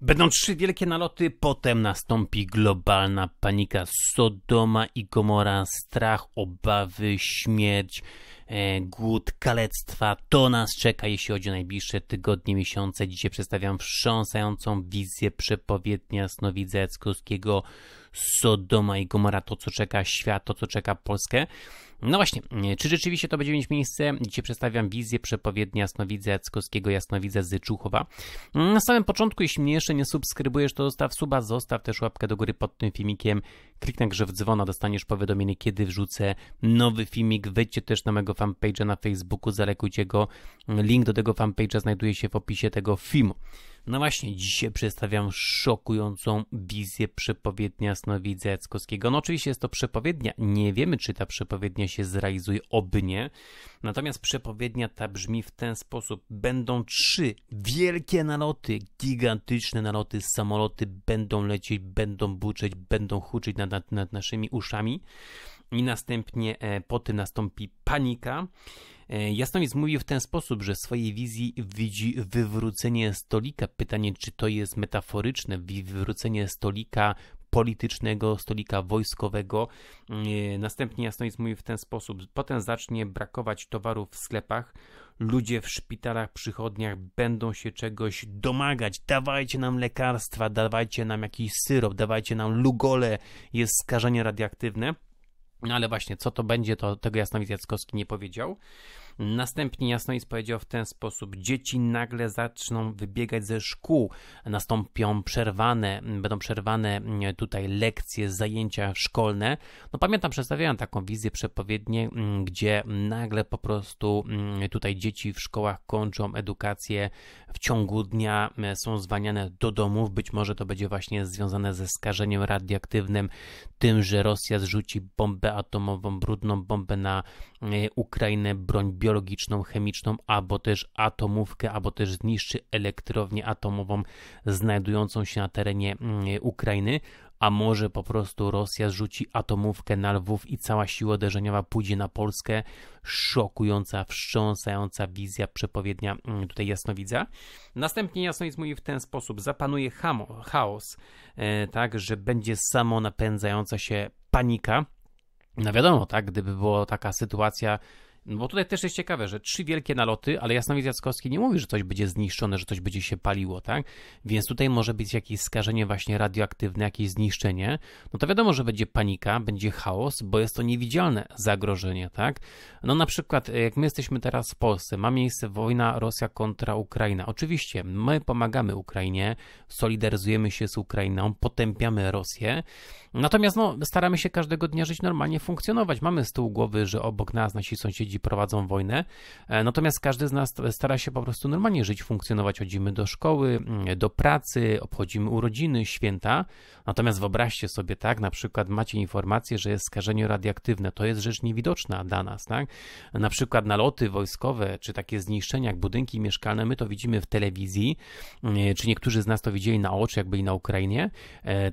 Będą trzy wielkie naloty, potem nastąpi globalna panika, Sodoma i Gomora, strach, obawy, śmierć, głód, kalectwa. To nas czeka, jeśli chodzi o najbliższe tygodnie, miesiące. Dzisiaj przedstawiam wstrząsającą wizję przepowiedni jasnowidza Jackowskiego. Sodoma i Gomora, to co czeka świat, to co czeka Polskę. No właśnie, czy rzeczywiście to będzie mieć miejsce? Dzisiaj przedstawiam wizję przepowiedni jasnowidza Jackowskiego, jasnowidza z Człuchowa. Na samym początku, jeśli mnie jeszcze nie subskrybujesz, to zostaw suba, zostaw też łapkę do góry pod tym filmikiem, kliknij grzew dzwona, dostaniesz powiadomienie, kiedy wrzucę nowy filmik. Wejdźcie też na mojego fanpage'a na Facebooku, zalekujcie go, link do tego fanpage'a znajduje się w opisie tego filmu. No właśnie, dzisiaj przedstawiam szokującą wizję przepowiedni jasnowidza Jackowskiego. No oczywiście jest to przepowiednia, nie wiemy, czy ta przepowiednia się zrealizuje, oby nie. Natomiast przepowiednia ta brzmi w ten sposób. Będą trzy wielkie naloty, gigantyczne naloty, samoloty będą lecieć, będą buczeć, będą huczyć nad naszymi uszami. I następnie po tym nastąpi panika. Jasnowidz mówił w ten sposób, że w swojej wizji widzi wywrócenie stolika. Pytanie, czy to jest metaforyczne, wywrócenie stolika politycznego, stolika wojskowego. Następnie jasnowidz mówił w ten sposób. Potem zacznie brakować towarów w sklepach. Ludzie w szpitalach, przychodniach będą się czegoś domagać. Dawajcie nam lekarstwa, dawajcie nam jakiś syrop, dawajcie nam Lugole, jest skażenie radioaktywne. No ale właśnie, co to będzie, to tego jasnowidz Jackowski nie powiedział. Następnie jasnowidz powiedział w ten sposób. Dzieci nagle zaczną wybiegać ze szkół, nastąpią będą przerwane tutaj lekcje, zajęcia szkolne. No pamiętam, przedstawiałem taką wizję przepowiednię, gdzie nagle po prostu tutaj dzieci w szkołach kończą edukację, w ciągu dnia są zwalniane do domów. Być może to będzie właśnie związane ze skażeniem radioaktywnym, tym, że Rosja zrzuci bombę atomową, brudną bombę na Ukrainę, broń biologiczną, chemiczną, albo też atomówkę, albo też zniszczy elektrownię atomową znajdującą się na terenie Ukrainy, a może po prostu Rosja zrzuci atomówkę na Lwów i cała siła uderzeniowa pójdzie na Polskę. Szokująca, wstrząsająca wizja, przepowiednia tutaj jasnowidza. Następnie jasnowidz mówi w ten sposób. Zapanuje chaos, tak, że będzie samonapędzająca się panika. No wiadomo, tak, gdyby była taka sytuacja. Bo tutaj też jest ciekawe, że trzy wielkie naloty, ale jasnowidz Jackowski nie mówi, że coś będzie zniszczone, że coś będzie się paliło, tak? Więc tutaj może być jakieś skażenie właśnie radioaktywne, jakieś zniszczenie. No to wiadomo, że będzie panika, będzie chaos, bo jest to niewidzialne zagrożenie, tak? No na przykład, jak my jesteśmy teraz w Polsce, ma miejsce wojna Rosja kontra Ukraina. Oczywiście, my pomagamy Ukrainie, solidaryzujemy się z Ukrainą, potępiamy Rosję, natomiast no, staramy się każdego dnia żyć normalnie, funkcjonować. Mamy z tyłu głowy, że obok nas nasi sąsiedzi prowadzą wojnę, natomiast każdy z nas stara się po prostu normalnie żyć, funkcjonować. Chodzimy do szkoły, do pracy, obchodzimy urodziny, święta. Natomiast wyobraźcie sobie, tak, na przykład macie informację, że jest skażenie radioaktywne. To jest rzecz niewidoczna dla nas, tak? Na przykład naloty wojskowe, czy takie zniszczenia jak budynki mieszkalne, my to widzimy w telewizji, czy niektórzy z nas to widzieli na oczy, jak byli na Ukrainie,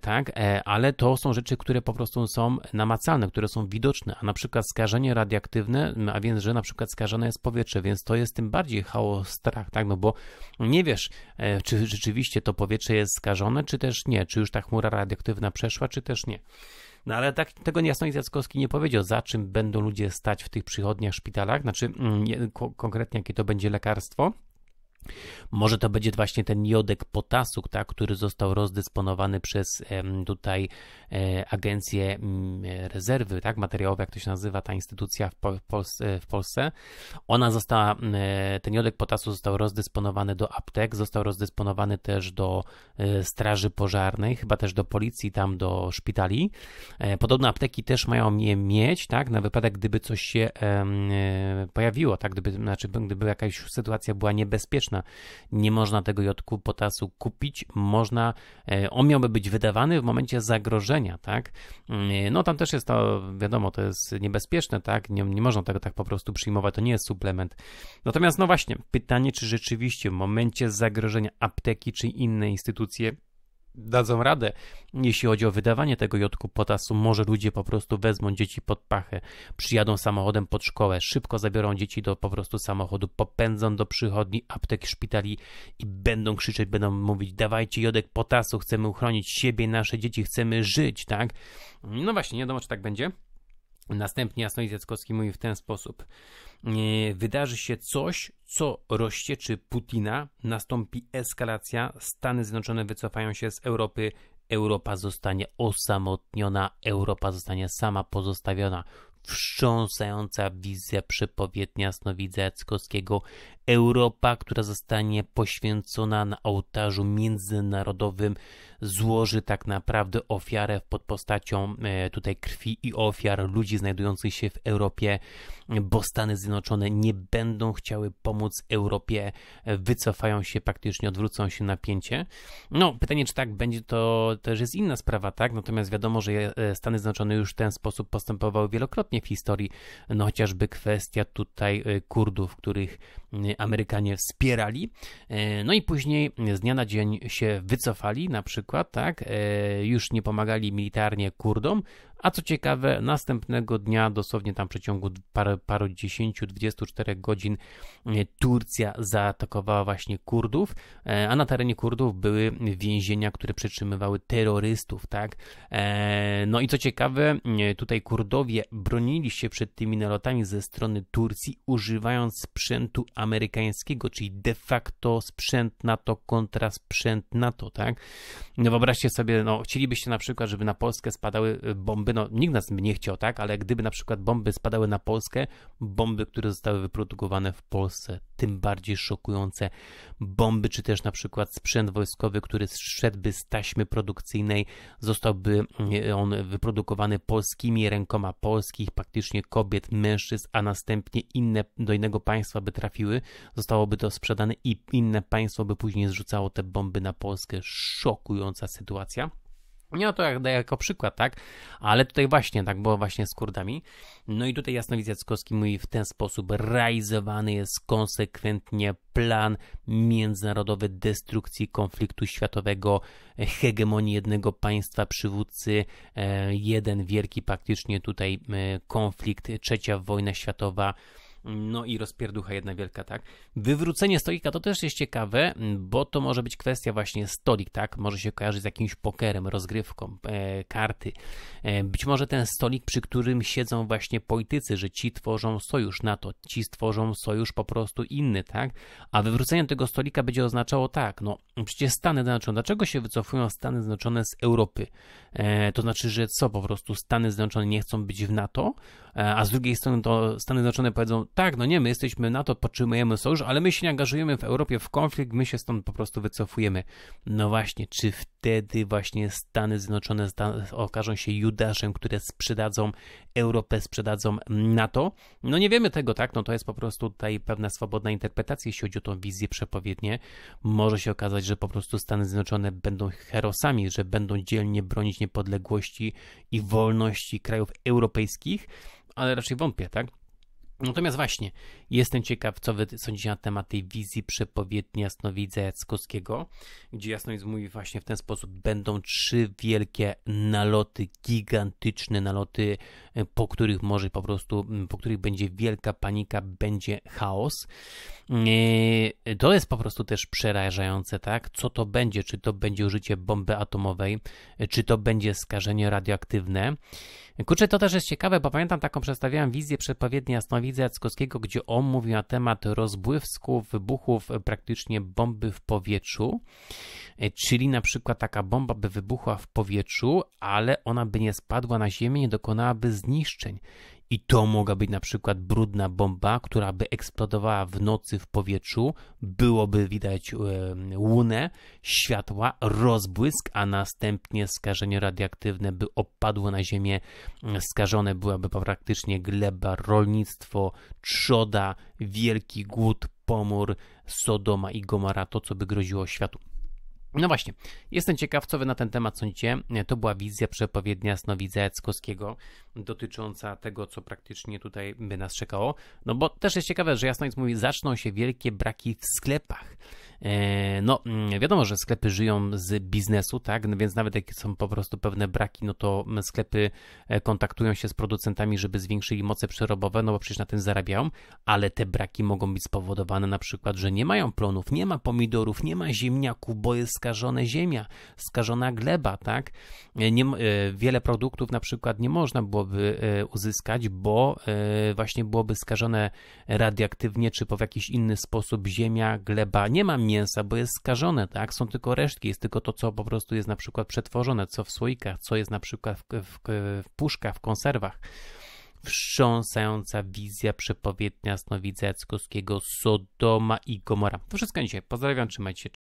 tak? Ale to są rzeczy, które po prostu są namacalne, które są widoczne, a na przykład skażenie radioaktywne, a więc że na przykład skażone jest powietrze, więc to jest tym bardziej chaos, strach, tak, no bo nie wiesz, czy rzeczywiście to powietrze jest skażone, czy też nie, czy już ta chmura radioaktywna przeszła, czy też nie. No ale tak, tego jasnowidz Jackowski nie powiedział, za czym będą ludzie stać w tych przychodniach, szpitalach, znaczy konkretnie jakie to będzie lekarstwo. Może to będzie właśnie ten jodek potasu, tak, który został rozdysponowany przez tutaj agencję rezerwy, tak, materiałowe, jak to się nazywa, ta instytucja w Polsce. Ona została, ten jodek potasu został rozdysponowany do aptek, został rozdysponowany też do straży pożarnej, chyba też do policji, tam do szpitali. Podobno apteki też mają je mieć, tak, na wypadek, gdyby coś się pojawiło, tak, gdyby jakaś sytuacja była niebezpieczna. Nie można tego jodku potasu kupić, można, on miałby być wydawany w momencie zagrożenia, tak? No tam też jest to, wiadomo, to jest niebezpieczne, tak? Nie można tego tak po prostu przyjmować, to nie jest suplement. Natomiast no właśnie, pytanie, czy rzeczywiście w momencie zagrożenia apteki czy inne instytucje dadzą radę, jeśli chodzi o wydawanie tego jodku potasu. Może ludzie po prostu wezmą dzieci pod pachę, przyjadą samochodem pod szkołę, szybko zabiorą dzieci do po prostu samochodu, popędzą do przychodni, aptek, szpitali i będą krzyczeć, będą mówić: dawajcie jodek potasu, chcemy uchronić siebie, nasze dzieci, chcemy żyć, tak? No właśnie, nie wiadomo, czy tak będzie. Następnie Krzysztof Jackowski mówi w ten sposób: wydarzy się coś, co rozcieczy Putina, nastąpi eskalacja, Stany Zjednoczone wycofają się z Europy, Europa zostanie osamotniona, Europa zostanie sama pozostawiona. Wstrząsająca wizja, przepowiednia jasnowidza Jackowskiego. Europa, która zostanie poświęcona na ołtarzu międzynarodowym, złoży tak naprawdę ofiarę pod postacią tutaj krwi i ofiar ludzi znajdujących się w Europie, bo Stany Zjednoczone nie będą chciały pomóc Europie, wycofają się praktycznie, odwrócą się napięcie. No, pytanie, czy tak będzie, to też jest inna sprawa, tak? Natomiast wiadomo, że Stany Zjednoczone już w ten sposób postępowały wielokrotnie w historii, no chociażby kwestia tutaj Kurdów, których Amerykanie wspierali, no i później z dnia na dzień się wycofali, na przykład, tak, już nie pomagali militarnie Kurdom, a co ciekawe, następnego dnia, dosłownie tam w przeciągu paru 10–24 godzin, Turcja zaatakowała właśnie Kurdów, a na terenie Kurdów były więzienia, które przetrzymywały terrorystów, tak? No i co ciekawe, tutaj Kurdowie bronili się przed tymi nalotami ze strony Turcji, używając sprzętu amerykańskiego, czyli de facto sprzęt NATO kontra sprzęt NATO, tak? No wyobraźcie sobie, no chcielibyście na przykład, żeby na Polskę spadały bomby. No, nikt nas nie chciał, tak, ale gdyby na przykład bomby spadały na Polskę, bomby, które zostały wyprodukowane w Polsce, tym bardziej szokujące bomby, czy też na przykład sprzęt wojskowy, który zszedłby z taśmy produkcyjnej, zostałby on wyprodukowany polskimi rękoma, polskich praktycznie kobiet, mężczyzn, a następnie inne, do innego państwa by trafiły, zostałoby to sprzedane i inne państwo by później zrzucało te bomby na Polskę. Szokująca sytuacja. Nie, no to jako przykład, tak, ale tutaj właśnie tak było właśnie z Kurdami. No i tutaj jasnowidz Jackowski mówi w ten sposób: realizowany jest konsekwentnie plan międzynarodowy destrukcji konfliktu światowego, hegemonii jednego państwa, przywódcy, jeden wielki praktycznie tutaj konflikt, trzecia wojna światowa. No i rozpierducha jedna wielka, tak? Wywrócenie stolika to też jest ciekawe, bo to może być kwestia właśnie stolik, tak? Może się kojarzyć z jakimś pokerem, rozgrywką, karty. Być może ten stolik, przy którym siedzą właśnie politycy, że ci tworzą sojusz NATO, ci stworzą sojusz po prostu inny, tak? A wywrócenie tego stolika będzie oznaczało tak, no przecież Stany Zjednoczone, dlaczego się wycofują Stany Zjednoczone z Europy? To znaczy, że co, po prostu Stany Zjednoczone nie chcą być w NATO, a z drugiej strony to Stany Zjednoczone powiedzą: tak, no nie, my jesteśmy NATO, podtrzymujemy sojusz, ale my się nie angażujemy w Europie w konflikt, my się stąd po prostu wycofujemy. No właśnie, czy wtedy właśnie Stany Zjednoczone okażą się Judaszem, które sprzedadzą Europę, sprzedadzą NATO? No nie wiemy tego, tak? No to jest po prostu tutaj pewna swobodna interpretacja, jeśli chodzi o tą wizję, przepowiednię. Może się okazać, że po prostu Stany Zjednoczone będą herosami, że będą dzielnie bronić niepodległości i wolności krajów europejskich, ale raczej wątpię, tak? Natomiast właśnie, jestem ciekaw, co wy sądzicie na temat tej wizji przepowiedni jasnowidza Jackowskiego, gdzie jasnowidz mówi właśnie w ten sposób: będą trzy wielkie naloty, gigantyczne naloty, po których będzie wielka panika, będzie chaos. To jest po prostu też przerażające, tak? Co to będzie? Czy to będzie użycie bomby atomowej? Czy to będzie skażenie radioaktywne? Kurczę, to też jest ciekawe, bo pamiętam taką przedstawiałem wizję przepowiedni jasnowidza Jackowskiego, gdzie on mówi na temat rozbłysków, wybuchów praktycznie bomby w powietrzu, czyli na przykład taka bomba by wybuchła w powietrzu, ale ona by nie spadła na ziemię, nie dokonałaby zniszczeń. I to mogła być na przykład brudna bomba, która by eksplodowała w nocy w powietrzu, byłoby widać łunę, światła, rozbłysk, a następnie skażenie radioaktywne by opadło na ziemię, skażone byłaby praktycznie gleba, rolnictwo, trzoda, wielki głód, pomór, Sodoma i Gomora, to co by groziło światu. No właśnie, jestem ciekaw, co wy na ten temat sądzicie. To była wizja przepowiednia jasnowidza Jackowskiego dotycząca tego, co praktycznie tutaj by nas czekało. No bo też jest ciekawe, że jasnowidz mówi: zaczną się wielkie braki w sklepach. No, wiadomo, że sklepy żyją z biznesu, tak? Więc nawet jak są po prostu pewne braki, no to sklepy kontaktują się z producentami, żeby zwiększyli moce przerobowe, no bo przecież na tym zarabiają, ale te braki mogą być spowodowane na przykład, że nie mają plonów, nie ma pomidorów, nie ma ziemniaków, bo jest skażona ziemia, skażona gleba, tak? Wiele produktów na przykład nie można byłoby uzyskać, bo właśnie byłoby skażone radioaktywnie, czy w jakiś inny sposób ziemia, gleba, nie ma mięsa, bo jest skażone, tak? Są tylko resztki, jest tylko to, co po prostu jest na przykład przetworzone, co w słoikach, co jest na przykład w puszkach, w konserwach. Wstrząsająca wizja przepowiednia Jackowskiego, Sodoma i Gomora. To wszystko dzisiaj. Pozdrawiam, trzymajcie się.